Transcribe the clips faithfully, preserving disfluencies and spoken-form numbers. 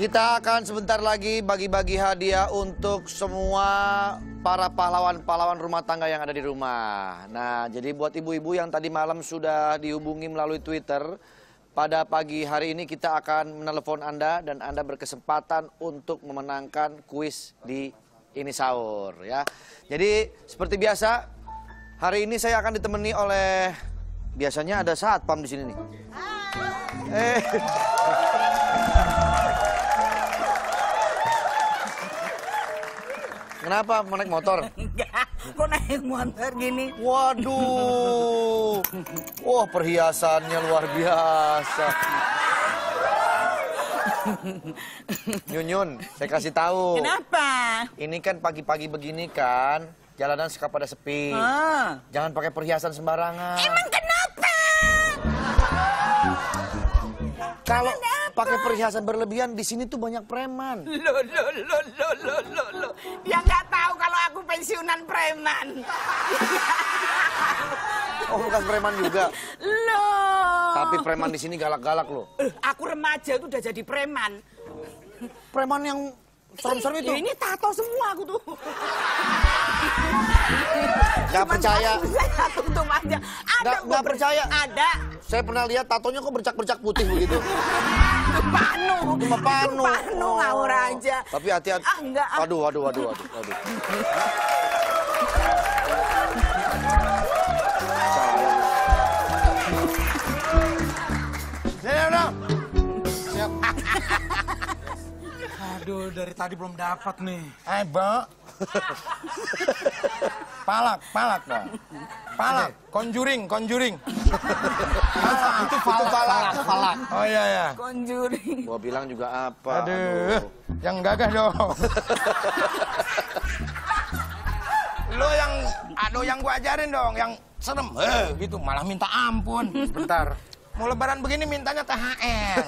Kita akan sebentar lagi bagi-bagi hadiah untuk semua para pahlawan-pahlawan rumah tangga yang ada di rumah. Nah, jadi buat ibu-ibu yang tadi malam sudah dihubungi melalui Twitter, pada pagi hari ini kita akan menelepon Anda dan Anda berkesempatan untuk memenangkan kuis di Ini Sahur. Ya. Jadi seperti biasa, hari ini saya akan ditemani oleh, biasanya ada satpam di sini nih. Eh. Kenapa mau naik motor? Enggak, kok naik motor gini? Waduh, wah perhiasannya luar biasa. Nyun-nyun, saya kasih tahu. Kenapa? Ini kan pagi-pagi begini kan, jalanan suka pada sepi. Oh. Jangan pakai perhiasan sembarangan. Emang kenapa? Kalau pakai perhiasan berlebihan di sini tuh banyak preman. Lo lo lo lo lo lo lo. Dia nggak tahu kalau aku pensiunan preman. Oh, bukan preman juga. Lo. Tapi preman di sini galak-galak loh. Aku remaja tuh udah jadi preman. Preman yang serem-serem itu. Ini tato semua aku tuh. Gak percaya. Ada gak percaya. Ada. Saya pernah lihat tatonya kok bercak-bercak putih begitu. Itu panu. Itu panu. Panu ngawur aja. Tapi hati-hati. Ah, enggak. Waduh, waduh, waduh, waduh, waduh. Siap. Aduh, dari tadi belum dapat nih. Eh, Mbak. Palak, palak, Pak. Palak, conjuring, conjuring. Palak, itu palak, palak, palak. Oh iya ya. Conjuring. Gua bilang juga apa? Aduh, aduh. Yang gagah dong. Lo yang, aduh yang gua ajarin dong, yang serem. Eh, gitu, malah minta ampun. Bentar. Mau lebaran begini mintanya T H R.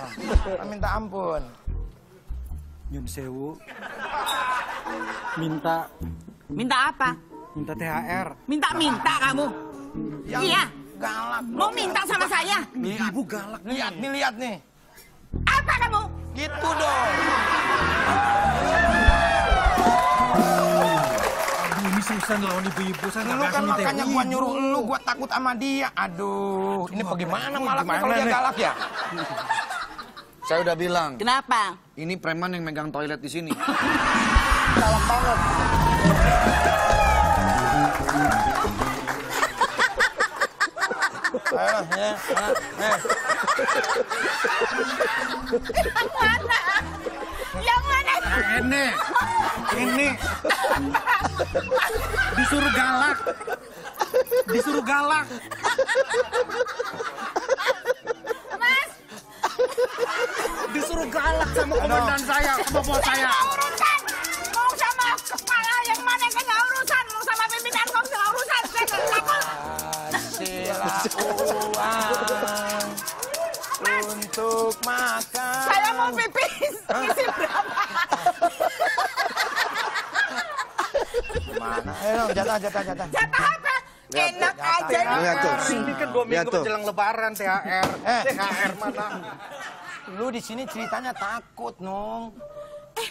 Minta ampun. Nyun sewu. Minta. Minta apa? Minta T H R. Minta-minta kamu? Yang iya. Galak. Mau minta sama saya? Nih ibu galak. Lihat nih, lihat nih. Apa kamu? Gitu dong. Aduh, ini susah ngelawan ibu-ibu. Lu kan makanya gua nyuruh lu, gua takut sama dia. Aduh, ini bagaimana malaknya kalau dia galak ya? Saya udah bilang. Kenapa? Ini preman yang megang toilet di sini. Galak banget. Ayolah, ya, ya, ya. Yang mana? Yang mana? Ini, ini. Disuruh galak. Disuruh galak. Mas. Disuruh galak sama komandan no. saya, sama bos saya. Uang untuk makan. Saya mau pipis. Isi berapa? Mana? Eh, jatah, jatah, jatah. Jatah apa? Enak aja. Ini kan dua minggu menjelang Lebaran T H R. Eh, T H R mana? Lu di sini ceritanya takut, Nung. Eh,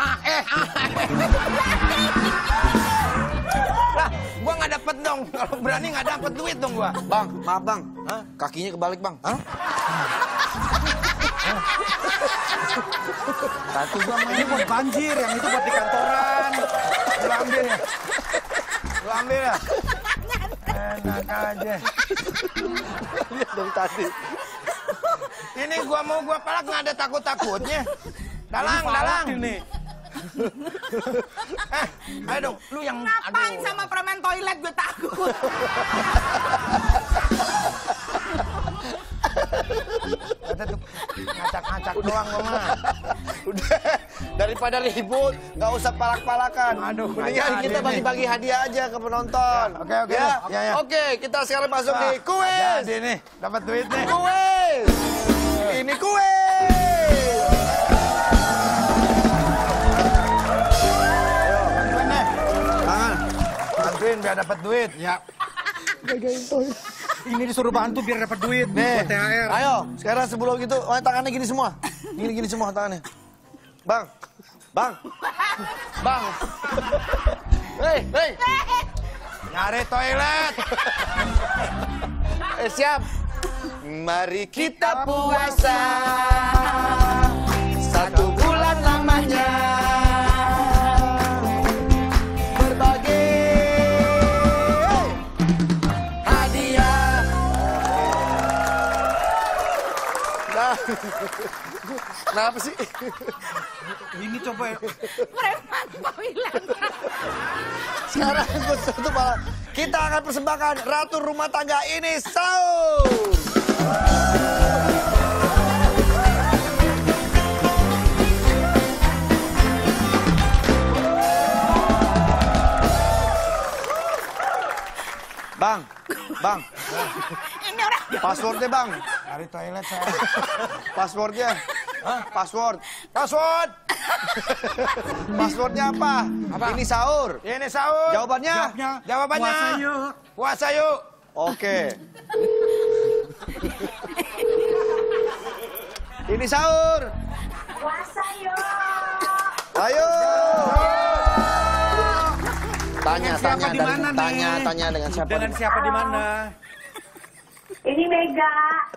ah, eh, ah. Lah, gua nggak dapet dong. Kalau berani nggak dapet duit dong gua. Bang, maaf bang. Hah? Kakinya kebalik bang. Hah? Satu gua ini buat banjir, yang itu buat di kantoran. Lu ambil ya. Lu ambil ya. Enak aja. Lihat dong tadi. Ini gua mau gua palak nggak ada takut-takutnya. Dalang, dalang. Ini. Eh, ayo dong, lu yang ngapain aduh. Sama permen toilet gue takut. Kata tuh ngacak-ngacak doang mama. Udah, daripada ribut, nggak usah palak-palakan. Aduh, mendingan kita bagi-bagi hadiah aja ke penonton. Oke, oke. Ya, oke, ya, ya. Oke, kita sekarang masuk nah, di kuis. Jadi nih, dapat duit nih. Kuis. Ini kuis. Biar dapat duit ya. Ini disuruh bantu biar dapat duit nih. T H R. Ayo, sekarang sebelum gitu, oh, tangannya gini semua. Gini gini semua tangannya. Bang, bang, bang. Hei, hei. Nyari toilet. Eh, siap. Mari kita puasa. Satu bulan lamanya. Kenapa sih? Ini coba ya. Preman toilet. Sekarang untuk malam kita akan persembahkan ratu rumah tangga Ini Sahur. Bang, bang. Ini orang. Passwordnya bang. Cari toilet saya. Passwordnya. Hah? Password. Password. Passwordnya apa? Apa? Ini sahur. Ini sahur. Jawabannya? Jawabnya. Jawabannya. Puasa yuk. Puasa yuk. Oke. Ini sahur. Puasa yuk. Ayo. Tanya, tanya, dengan, tanya, tanya dengan siapa? Dengan siapa di mana? Ini Mega.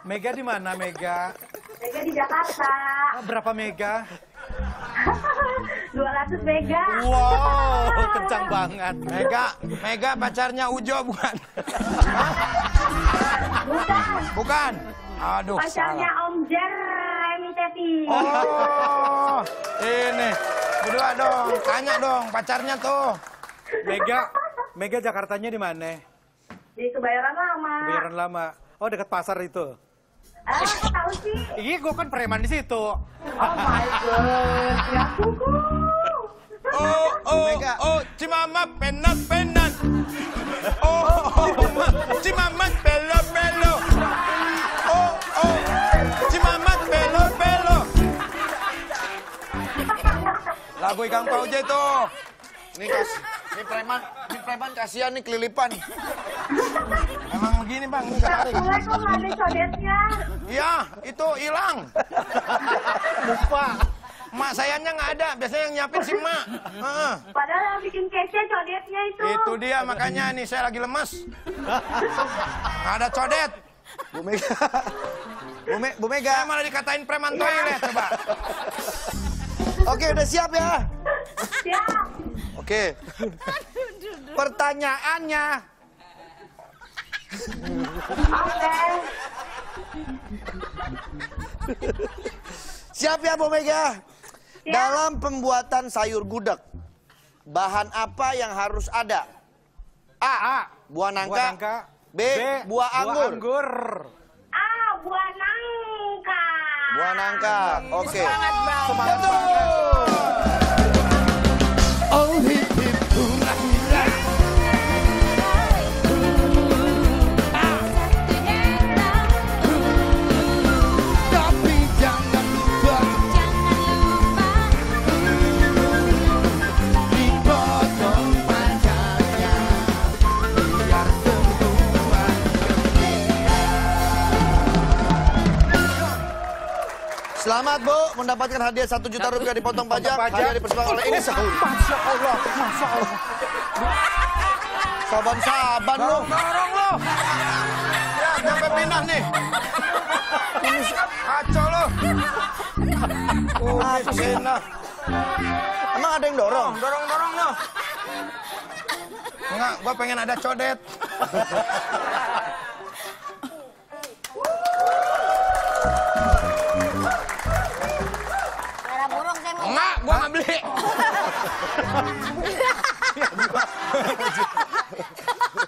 Mega di mana, Mega? Mega di Jakarta. Oh, berapa mega? dua ratus mega. Wow, kencang banget. Mega, Mega pacarnya Ujo bukan? Bukan. Bukan. Aduh. Pacarnya salah. Om Jeremy Teti. Oh, ini. Berdua dong, tanya dong pacarnya tuh. Mega, Mega Jakartanya di mana? Di Kebayoran Lama. Kebayoran Lama. Oh, dekat pasar itu. Ah, aku tahu sih. Iya, gue kan preman di situ. Oh my god, ya kuku. Oh oh oh, cimama penat penat. Oh oh, cimama belo belo. Oh oh, cimama belo belo. Lagu Ikan Pauje itu. Nih kas, nih preman, nih preman kasihan nih kelilipan. Emang begini bang, ini gak tarik. Mulai kok gak ada codetnya. Iya, itu hilang. Lupa. Mak sayangnya gak ada, biasanya yang nyiapin si mak. Uh. Padahal yang bikin kece codetnya itu. Itu dia, makanya nih saya lagi lemes. Gak ada codet. Bu Mega. Bu, Me Bu Mega. Saya malah dikatain preman toilet, coba. Oke, udah siap ya? Siap. Oke. Pertanyaannya. Oke. Siap ya Bu Mega? Siap. Dalam pembuatan sayur gudeg, bahan apa yang harus ada? A. A. Buah nangka. Buah nangka. B. B. Buah anggur. Buah anggur. A. Buah nangka. Buah nangka. Oke. Okay. Semangat bang. Semangat bang. Selamat Bu, mendapatkan hadiah satu juta rupiah dipotong pajak, hadiah dipersembahkan oleh Ini Sahur. Masya Allah, Masya Allah. Saban-saban lu. Dorong lu. Ya, sampai pindah nih. Kacau lu. Udah, pindah. Emang ada yang dorong? Dorong-dorong lu. Enggak, gua pengen ada codet. Enggak, gua nggak beli.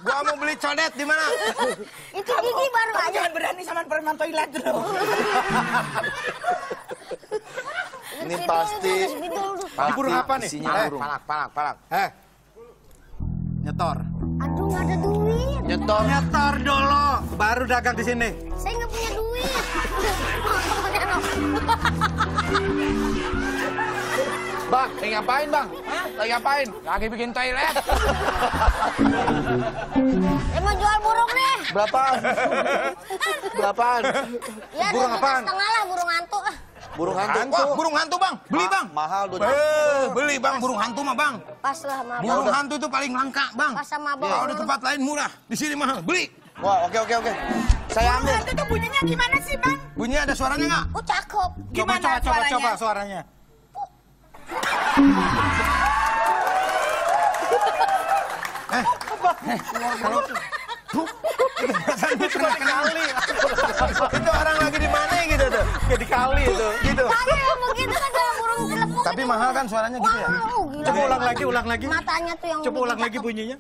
Gua mau beli codet di mana? Itu gigi baru aja berani sama permen toilet dulu. Ini pasti. Di burung apa nih? Palak, palak, palak, palak. Eh, nyetor. Aduh, nggak ada duit. Nyetor, nyetor dulu. Baru dagang di sini. Saya nggak punya duit. Bang, lagi ngapain bang? Hah? Lagi ngapain? Lagi bikin toilet. Emang jual burung nih? Berapaan? Berapaan? Ya, burung apaan? Setengah lah, burung hantu. Burung hantu. hantu. Wah, burung hantu, Bang. Beli, Bang. Ma mahal dulu. Beli, Bang, burung hantu mah, Bang. Pas lah, Mabang. Burung hantu itu paling langka, Bang. Pas sama Bang. Kalau di tempat lain murah, di sini mahal. Beli. Wah, oke, oke, oke. Saya ambil. Burung hantu tuh bunyinya gimana sih, Bang? Bunyinya ada suaranya nggak? Oh, cakep. Gimana coba, coba, suaranya? Coba, coba suaranya. eh, eh, kalau... Itu cuma kali. Itu orang lagi di mana gitu tuh. Kayak di kali itu. Gitu. Tapi emang gitu kan dalam burung telepon. Tapi mahal kan suaranya gitu ya. Coba ulang lagi, ulang lagi. Matanya tuh yang coba ulang lagi bunyinya.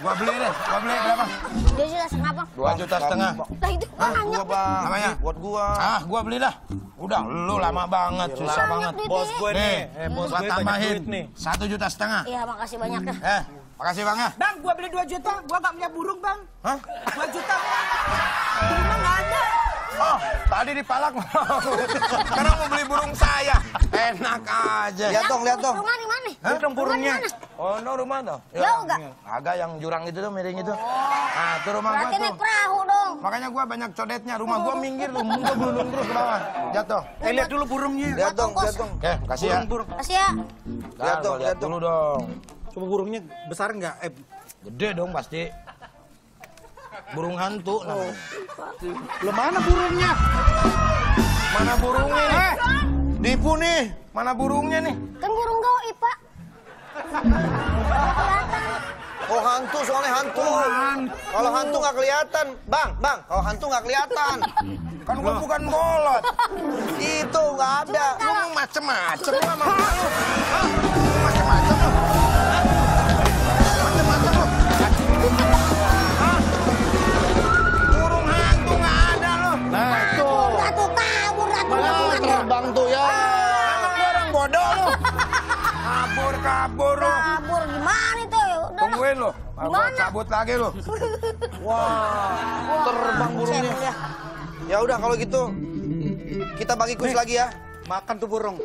Gua beli deh. Gua beli berapa? Dia sudah setengah, Bang. dua juta setengah. Lah itu banyak. Namanya buat gua. Ah, gua beli dah. Udah, lu lama banget, susah banget. Bos gue nih. Eh, bos gue tambahin nih. satu juta setengah. Iya, makasih banyak deh. Eh. Makasih, Bang, ya. Bang, gua beli dua juta, gua gak punya burung, Bang. Hah? dua juta, Bang. Burungnya gak ada. Oh, tadi dipalak mau. Karena mau beli burung saya. Enak aja. Lihat dong, lihat dong. Rumah di mana? Lihat dong burungnya. Oh, no rumah dong. Jauh gak? Agak yang jurang itu tuh, miring itu. Nah, itu rumah gua tuh. Berarti naik perahu dong. Makanya gua banyak codetnya. Rumah gua minggir tuh. Gua burung terus ke bawah. Jatuh. Eh, lihat dulu burungnya. Lihat dong, lihat dong. Oke, makasih ya. Makasih ya. Lihat dong, lihat dulu dong. Coba burungnya besar nggak? Eh, gede dong pasti. Burung hantu. Oh. Loh, mana burungnya? Mana burungnya nih? Eh, Dipu nih. Mana burungnya nih? Kan burung gaib, Pak. Oh, hantu, soalnya hantu. Oh, hantu. Kalau hantu nggak kelihatan. Bang, bang, kalau hantu nggak kelihatan. Kan gua bukan bolot. Itu nggak ada. Lu mau macem-macem lah sama lu. Macem-macem lu. Burung hantu nggak ada loh. Nah, itu. Ratu kabur, ratu kabur. Terbang tuh ya. Emang dia orang bodoh loh. Kabur, kabur loh. Kabur gimana itu? Tungguin loh. Gimana? Cabut lagi loh. Wah, terbang burungnya. Ya udah kalau gitu kita bagi kuis lagi ya. Makan tuh burung.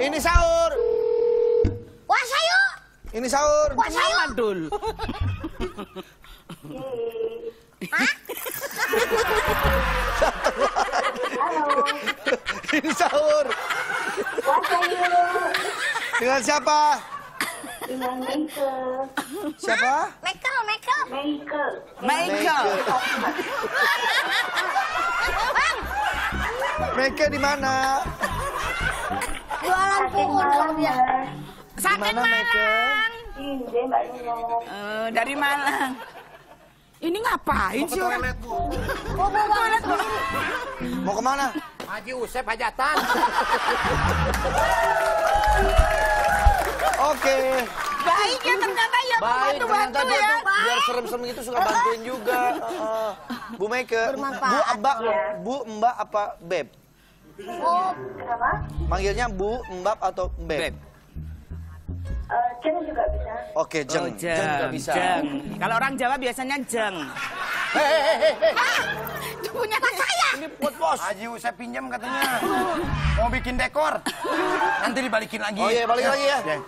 Ini sahur. Wah, sayur. Ini sahur. Wah, sayur. Dul. Hah? Halo. Ini sahur. Dengan siapa? Dengan Michael. Siapa? Michael, Michael. Michael. Michael. Bang. Michael di mana? Jualan pohon ya. Sakit Malang. Uh, dari Malang. Ini ngapain sih orang? Mau ke toilet, Bu. Mau kemana? Haji Usep hajatan. Oke. Baik ya ternyata ya. Baik, ternyata dia tuh biar serem-serem gitu suka bantuin juga. Uh, Bu Meike, Bu Abak, Bu Mbak apa Beb? Oh, apa? Manggilnya Bu, Mbak atau Beb? Uh, jeng juga bisa. Oke, jeng. Oh, jeng. Jeng juga bisa. Kalau orang Jawa biasanya jeng. Hehehe. Itu punya saya. Ini buat bos. Haji Usep pinjam katanya. Mau bikin dekor. Nanti dibalikin lagi. Oh iya, balik ya. Lagi ya. Jeng.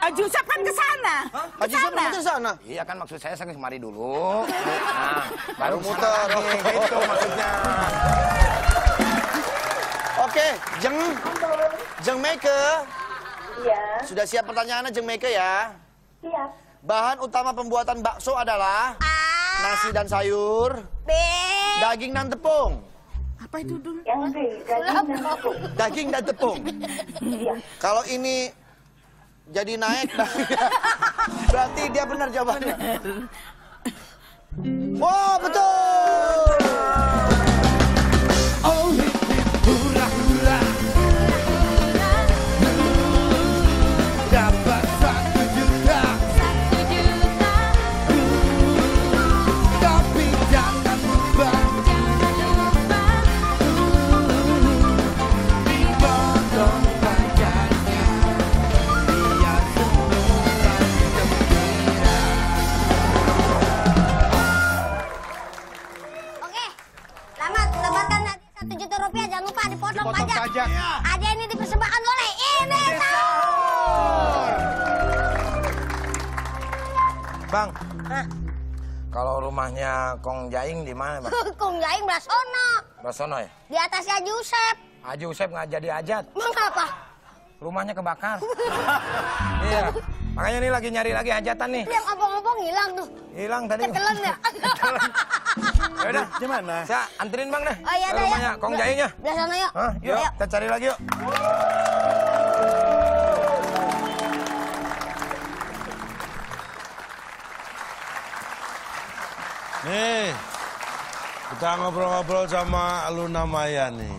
Haji Usep kan kesana. Hah? Haji Usep kan kesana? Iya kan maksud saya saya kemari dulu. Nah, baru muter. Gitu maksudnya. Oke, jeng. Jeng Meike. Iya. Sudah siap pertanyaannya, Jeng Meike ya? Siap. Bahan utama pembuatan bakso adalah A. Nasi dan sayur. B. Daging dan tepung. Apa itu dulu? Yang B, daging dan tepung. Daging dan tepung. Iya. Kalau ini jadi naik, berarti dia benar jawabannya. Oh, betul. Ada ini dipersembahkan oleh Ini Sahur. Bang, kalau rumahnya Kong Jaing di mana, Bang? Kong Jaing Blasono. Basono ya? Di atasnya Jusep. Ah, Jusep nggak jadi ajat. Mengapa? Rumahnya kebakar. Iya. Makanya nih lagi nyari lagi hajatan nih. Yang abang-abang hilang tuh. Hilang tadi. Ketelan ya? Ya udah, gimana? Saya anterin Bang deh. Oh iya, ke rumahnya ya. Kong Jainya. Belah sana yuk. Hah, yuk. Yuk, kita cari lagi yuk. Nih, kita ngobrol-ngobrol sama Luna Maya nih.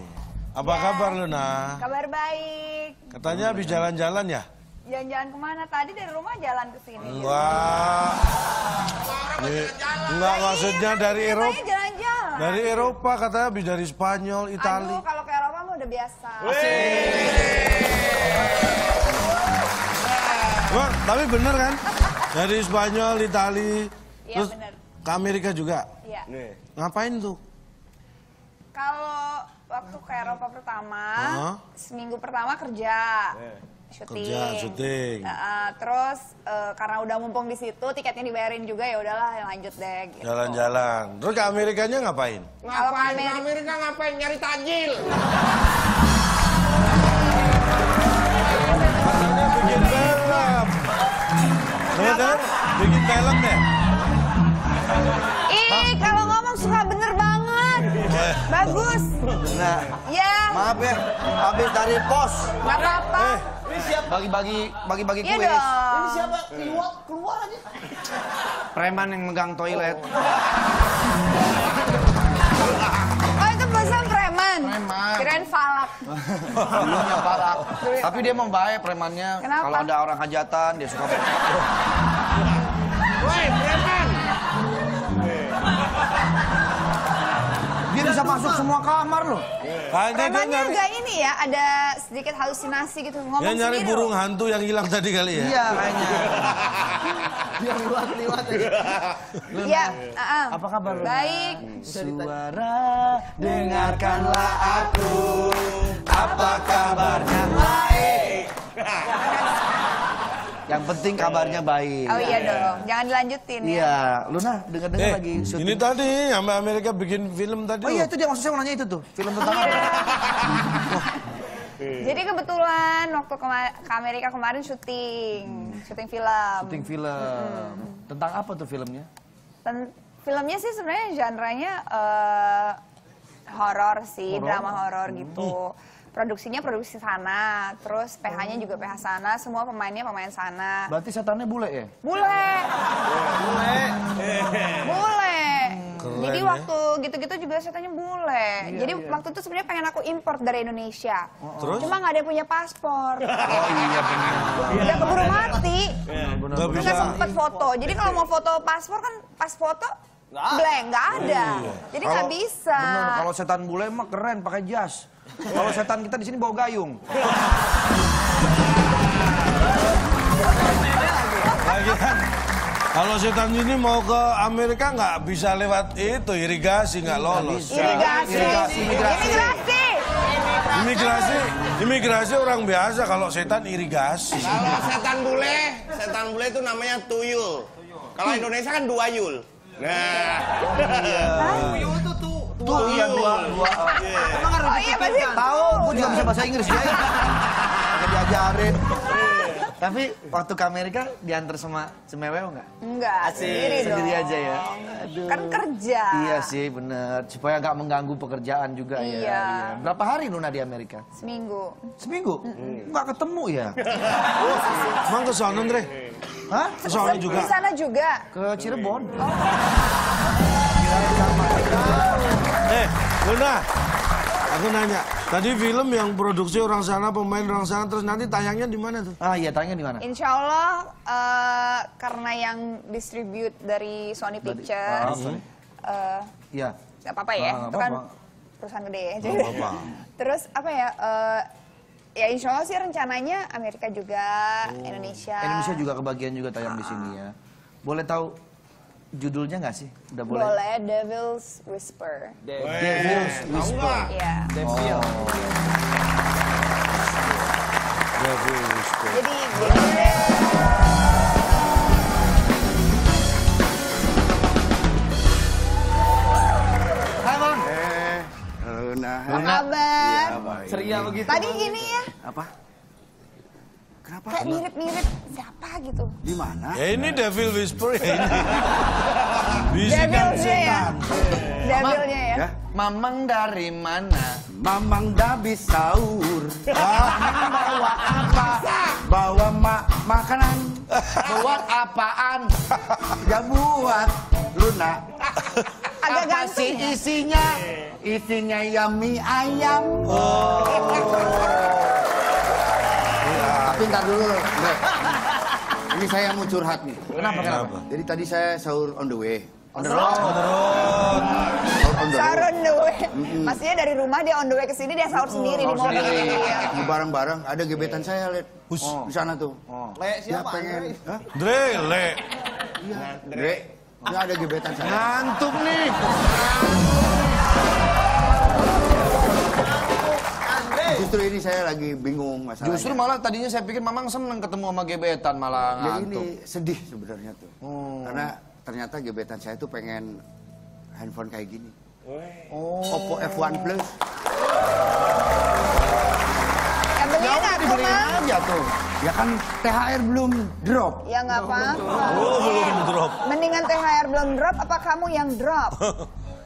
Apa ya. Kabar Luna? Kabar baik. Katanya habis jalan-jalan ya? Jalan-jalan kemana? Tadi dari rumah jalan ke sini. Enggak. Enggak, maksudnya dari Eropa. Jalan-jalan. Dari Eropa katanya habis dari Spanyol, Itali. Aduh, kalau ke Eropa mah udah biasa. Wah, tapi bener kan? Dari Spanyol, Itali. Iya bener. Ke Amerika juga? Iya. Ngapain tuh? Kalau waktu ke Eropa pertama, uh-huh. seminggu pertama kerja, yeah. syuting. Kerja, syuting. Uh, uh, terus uh, karena udah mumpung di situ, tiketnya dibayarin juga, ya udahlah lanjut deh. Jalan-jalan. Gitu. Terus ke Amerikanya ngapain? Kalau ke Amerika, Amerika ngapain? Nyari tajil. Katanya bikin film. Iya kan? Bikin film deh. Ih, kalau ngomong suka bener banget. Bagus. Nah, ya. Maaf ya, habis dari pos. Gak apa-apa. Eh, ini siapa? Bagi-bagi, bagi-bagi kuis. Iya dong. Ini siapa? Keluar, keluar aja. Preman yang megang toilet. Oh, itu bosan preman? Preman. Kirain falak. Dulunya falak. Tapi dia emang baik premannya. Kenapa? Kalau ada orang hajatan, dia suka preman. Woi, preman. Bisa masuk semua kamar loh. Premannya juga ini ya, ada sedikit halusinasi gitu. Ngomong sendiri. Dia nyari burung hantu yang hilang tadi kali ya? Iya, kayaknya. Dia lewat-lewat aja. Iya, apa kabar? Baik. Suara, dengarkanlah aku. Apa kabarnya? Baik. Yang penting kabarnya baik. Oh iya dong, jangan dilanjutin ya. Iya, Luna dengar-dengar lagi syuting. Ini tadi, sama Amerika bikin film tadi. Oh iya, itu dia maksud saya mau nanya itu tuh, film tentang apa. Jadi kebetulan waktu ke Amerika kemarin syuting, syuting film. Syuting film. Tentang apa tuh filmnya? Filmnya sih sebenarnya genre-nya horor sih, drama horor gitu. Produksinya produksi sana, terus P H-nya juga P H sana, semua pemainnya pemain sana. Berarti setannya bule ya? Bule! Bule! Bule! Hmm, jadi waktu gitu-gitu ya? Juga setannya bule. Iya, jadi iya. Waktu itu sebenarnya pengen aku import dari Indonesia. Oh, terus? Cuma nggak ada yang punya paspor. Oh iya benar. Udah keburu mati. Iya, bener, bener, nggak sempet foto. Jadi kalau mau foto paspor kan pas foto. Blank, nggak ada. Iya. Jadi nggak bisa. Bener, kalau setan bule mah keren pakai jas. Kalau setan kita di sini bawa gayung. Lagian, kalau setan ini mau ke Amerika nggak bisa lewat itu irigasi nggak lolos. Irigasi, irigasi, imigrasi. Imigrasi. Imigrasi, imigrasi orang biasa. Kalau setan irigasi. Kalau setan bule, setan bule itu namanya tuyul. Kalau Indonesia kan duayul. Nah, tuyul itu tuh tuh iya dua dua. Emang harus dipikirin. Tahu, aku juga bisa bahasa Inggris ya. Gak diajarin. Tapi waktu ke Amerika diantar sama cemewew nggak? Enggak, sendiri sendiri aja ya. Kan kerja. Iya sih, bener. Supaya nggak mengganggu pekerjaan juga ya. Berapa hari Luna di Amerika? Seminggu. Seminggu? Nggak ketemu ya? Emang ke sana Andre? Hah? Ke sana juga? Ke sana juga. Ke Cirebon. Eh, Luna, aku nanya. Tadi film yang produksi orang sana, pemain orang sana, terus nanti tayangnya di mana tuh? Ah iya, tayangnya di mana? Insya Allah, uh, karena yang distribute dari Sony Pictures. Iya. Gak apa-apa ya, itu kan perusahaan gede ya. Terus apa ya? Ya insya Allah sih rencananya Amerika juga, oh. Indonesia. Indonesia juga kebagian juga tayang ah. Di sini ya. Boleh tahu judulnya nggak sih? Udah boleh? Boleh, Devil's Whisper. De Wey. Devil's Whisper. Iya. Devil. Oh. Devil's Whisper. Jadi gini. Hai Bang. Eh, halo. Iya begitu. Tadi gini ya. Apa? Kenapa? Kayak mirip-mirip siapa gitu. Di mana? Ya ini Devil Whisper ya ini. Devilnya ya. Devilnya ya. ya. Mamang dari mana? Mamang Dabi sahur. Mamang bawa apa? Bawa ma makanan. Buat apaan? Ya buat Luna. Agak apa sih isinya? Isinya yami ayam. Oh. Tapi ntar dulu. Ini saya mau curhat nih. Kenapa? Kenapa? Jadi tadi saya sahur on the way. On the road. On the road. Sahur on the way. Maksudnya dari rumah dia on the way ke sini dia sahur sendiri di mobil. Bareng-bareng ada gebetan saya lihat di sana tuh. Le siapa? Dre le. Dre. Nggak ada gebetan saya. Ngantuk nih. Justru ini saya lagi bingung masalahnya. Justru malah tadinya saya pikir Mamang seneng ketemu sama gebetan malah ngantuk. Ya ini sedih sebenarnya tuh. Hmm. Karena ternyata gebetan saya tuh pengen handphone kayak gini. Oh. Oppo F one Plus. Yang beli nggak tuh Mang? Ya tuh. Ya kan T H R belum drop. Ya nggak apa-apa. Oh, belum drop. Mendingan T H R belum drop apa kamu yang drop?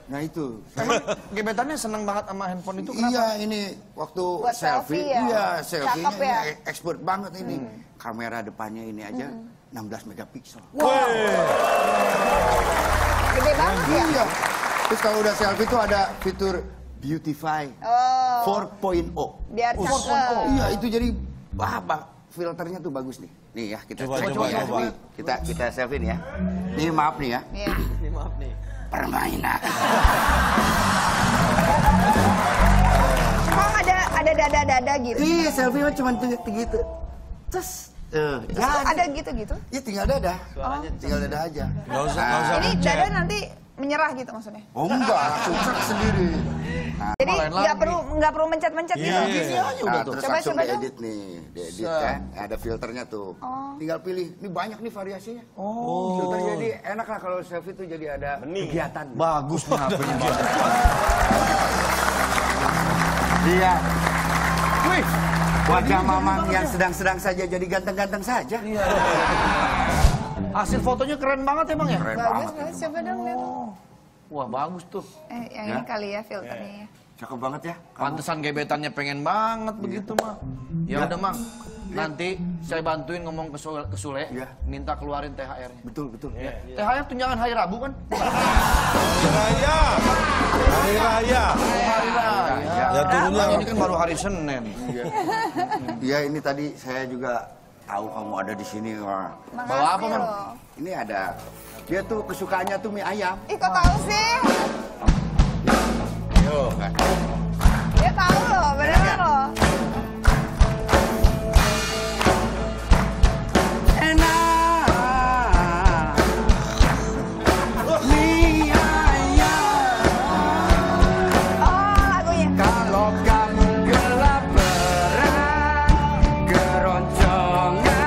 Nah itu, gebetannya seneng banget sama handphone itu kenapa? Iya ini, waktu buat selfie, selfie ya? Iya selfie ini ya? Expert banget ini. Hmm. Kamera depannya ini aja hmm. enam belas megapiksel. Wow. Gede banget ya? Iya. Terus kalau udah selfie itu ada fitur Beautify oh. four point oh. Biar cakep. Iya itu jadi, wah bah, filternya tuh bagus nih. Nih ya, kita coba, coba, coba. Nih, kita, kita selfie nih ya. Ini maaf nih ya. Iya, ini maaf nih. Permainan. Kok ada ada dada-dada gitu? Iya, selfie mah cuma gitu. Terus uh, ada gitu-gitu? Iya, tinggal dada. Suaranya tinggal dada aja. Enggak usah, enggak usah. Ini dada nanti menyerah gitu maksudnya? Oh, enggak, susah sendiri. Nah, jadi enggak perlu enggak perlu mencet-mencet gitu. Iya, udah tuh. Coba coba edit nih, edit kan. Ada filternya tuh. Tinggal pilih. Ini banyak nih variasinya. Oh. Filter jadi enak lah kalau selfie tuh jadi ada kegiatan. Bagus nih H P-nya. Iya. Wih. Wajah Mamang yang sedang-sedang saja jadi ganteng-ganteng saja. Iya. Hasil fotonya keren banget emang ya? Keren banget. Bagus, coba dong lihat. Wah bagus tuh. Eh, yang ini kali ya filternya. Cakep banget ya. Pantesan gebetannya pengen banget begitu mah. Ya udah Mang, nanti saya bantuin ngomong ke Sule, minta keluarin T H R-nya. Betul betul. T H R tunjangan hari Rabu kan? Raya, hari Raya, hari Raya. Ya turunlah. Ini kan baru hari Senin. Iya ini tadi saya juga tahu kamu ada di sini. Bawa apa Mang? Ini ada. Dia tuh kesukaannya tuh mie ayam. Ih kok tahu sih? Yo. Dia tahu loh, beneran loh. Enak. Mie ayam. Oh, lagunya. Kalau kamu kelaparan, keroncongan.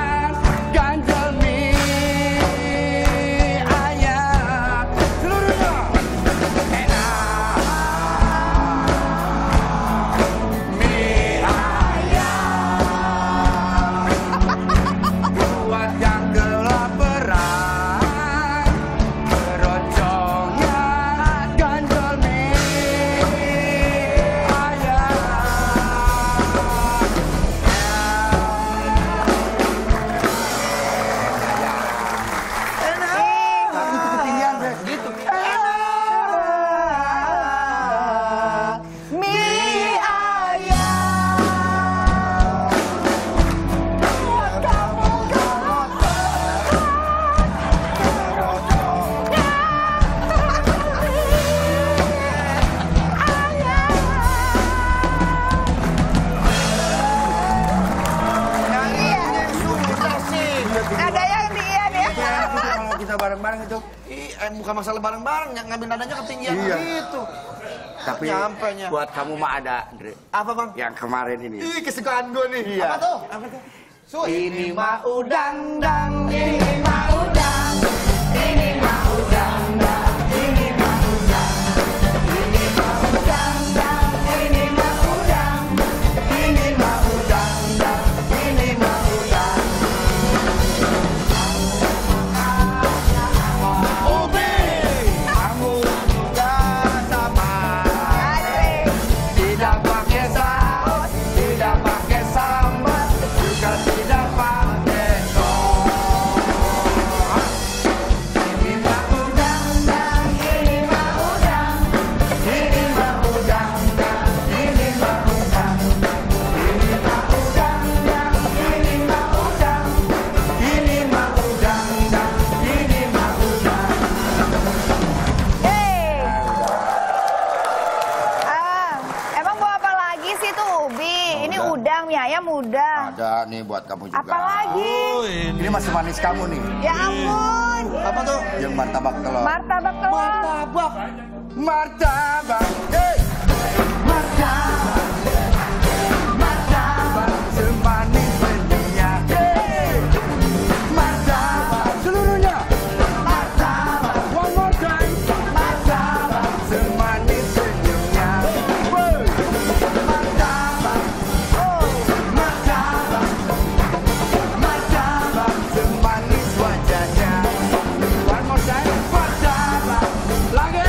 Bareng-bareng itu, eh, bukan masalah bareng-bareng, ngambil nadanya ketinggian iya. Gitu. Tapi nyampenya. Buat kamu mah ada, Andre. Apa Bang? Yang kemarin ini. Ih, kesukaan gue nih. Iya. Apa tuh? Apa tuh? So, ini mah udang dang, ini mah udang, ini mah udang dang, ini mah udang, ini mah udang dang, ini mah udang. buat kamu juga. Apalagi? Ini masih manis kamu nih. Ya ampun. Apa tuh? Yang martabak telur. Martabak telur. Martabak. Martabak. Hey. Martabak. Martabak semanis dunia. Hey. Martabak seluruhnya. Martabak. One more time. Martabak semanis dunia. Hey. Martabak. Oh. Martabak. Martabak semanis wajahnya. One more time. Martabak. Lagi.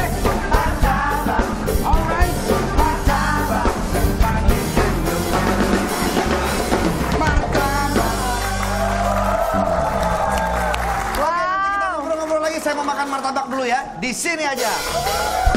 Martabak dulu ya, di sini aja.